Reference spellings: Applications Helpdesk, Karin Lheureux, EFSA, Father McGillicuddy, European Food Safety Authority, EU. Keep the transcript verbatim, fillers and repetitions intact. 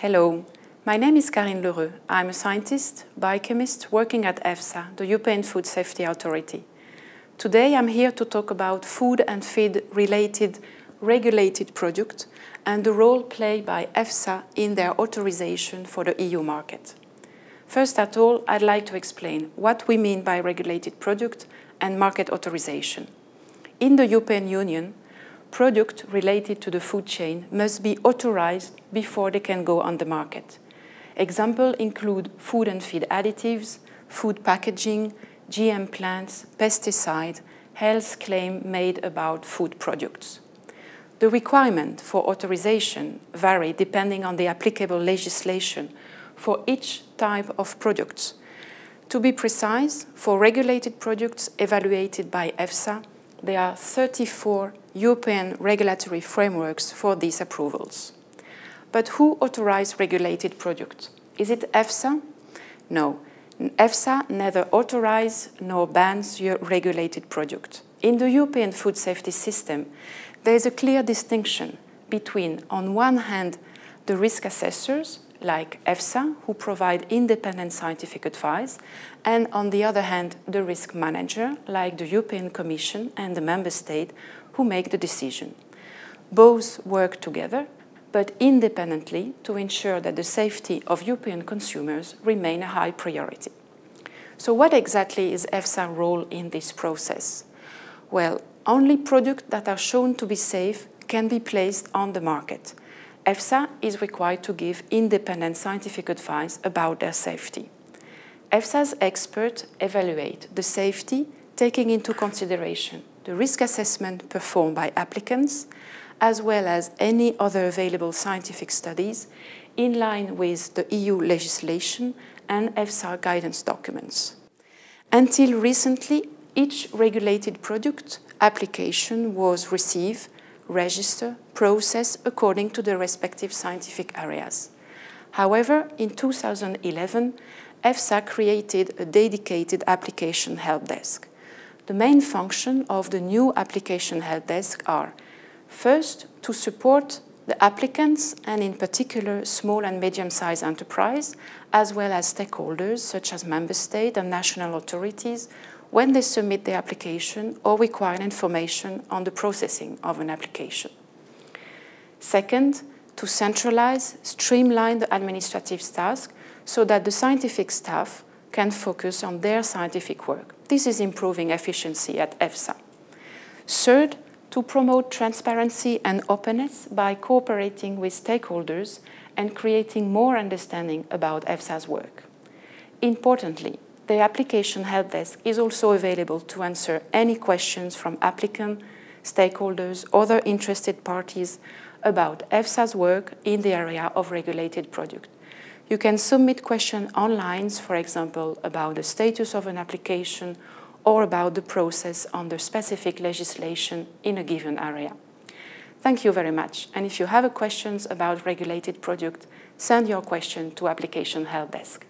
Hello, my name is Karin Lheureux. I'm a scientist, biochemist working at EFSA, the European Food Safety Authority. Today I'm here to talk about food and feed-related regulated products and the role played by EFSA in their authorization for the E U market. First of all, I'd like to explain what we mean by regulated product and market authorization. In the European Union, products related to the food chain must be authorized before they can go on the market. Examples include food and feed additives, food packaging, G M plants, pesticides, health claims made about food products. The requirement for authorization vary depending on the applicable legislation for each type of products. To be precise, for regulated products evaluated by EFSA, there are thirty-four European regulatory frameworks for these approvals. But who authorizes regulated products? Is it EFSA? No. EFSA neither authorizes nor bans regulated products. In the European food safety system, there is a clear distinction between, on one hand, the risk assessors, like EFSA, who provide independent scientific advice, and on the other hand, the risk manager, like the European Commission and the Member State, who make the decision. Both work together, but independently, to ensure that the safety of European consumers remain a high priority. So what exactly is EFSA's role in this process? Well, only products that are shown to be safe can be placed on the market. EFSA is required to give independent scientific advice about their safety. EFSA's experts evaluate the safety, taking into consideration the risk assessment performed by applicants, as well as any other available scientific studies in line with the E U legislation and EFSA guidance documents. Until recently, each regulated product application was received, register, process according to the respective scientific areas. However, in two thousand eleven, EFSA created a dedicated application help desk. The main function of the new application help desk are, first, to support the applicants and in particular small and medium-sized enterprises, as well as stakeholders such as member states and national authorities, when they submit their application or require information on the processing of an application. Second, to centralize, streamline the administrative task so that the scientific staff can focus on their scientific work. This is improving efficiency at EFSA. Third, to promote transparency and openness by cooperating with stakeholders and creating more understanding about EFSA's work. Importantly, the application help desk is also available to answer any questions from applicants, stakeholders, other interested parties about EFSA's work in the area of regulated product. You can submit questions online, for example, about the status of an application or about the process under specific legislation in a given area. Thank you very much. And if you have questions about regulated product, send your question to application help desk.